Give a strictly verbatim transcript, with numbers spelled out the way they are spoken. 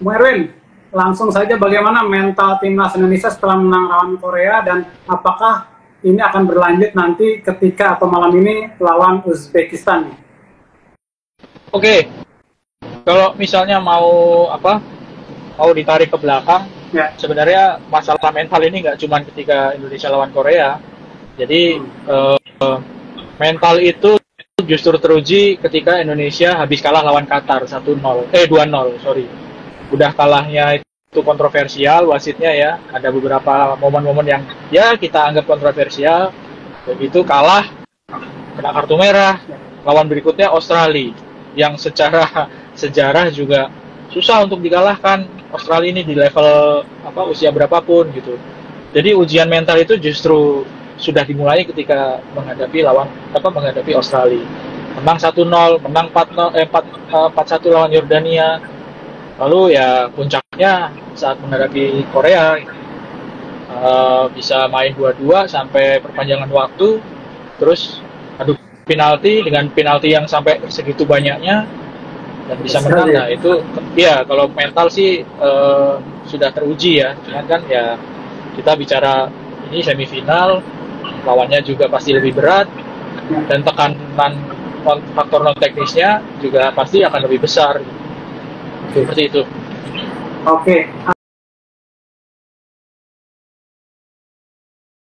Bu Erwin, langsung saja bagaimana mental timnas Indonesia setelah menang lawan Korea, dan apakah ini akan berlanjut nanti ketika atau malam ini lawan Uzbekistan? Oke, kalau misalnya mau apa, mau ditarik ke belakang, ya. Sebenarnya masalah mental ini nggak cuma ketika Indonesia lawan Korea. Jadi hmm. eh, mental itu justru teruji ketika Indonesia habis kalah lawan Qatar satu nol eh dua nol, sorry. Udah kalahnya itu kontroversial wasitnya ya, ada beberapa momen-momen yang ya kita anggap kontroversial. Begitu kalah kena kartu merah, lawan berikutnya Australia yang secara sejarah juga susah untuk dikalahkan. Australia ini di level apa usia berapapun gitu. Jadi ujian mental itu justru sudah dimulai ketika menghadapi lawan apa menghadapi Australia. Menang satu nol, menang empat satu lawan Yordania. Lalu ya puncaknya saat menghadapi Korea uh, bisa main dua dua sampai perpanjangan waktu, terus adu penalti dengan penalti yang sampai segitu banyaknya dan bisa menang. Nah itu ya kalau mental sih uh, sudah teruji ya. Cuman kan ya kita bicara ini semifinal, lawannya juga pasti lebih berat dan tekanan faktor non teknisnya juga pasti akan lebih besar, seperti itu. Oke.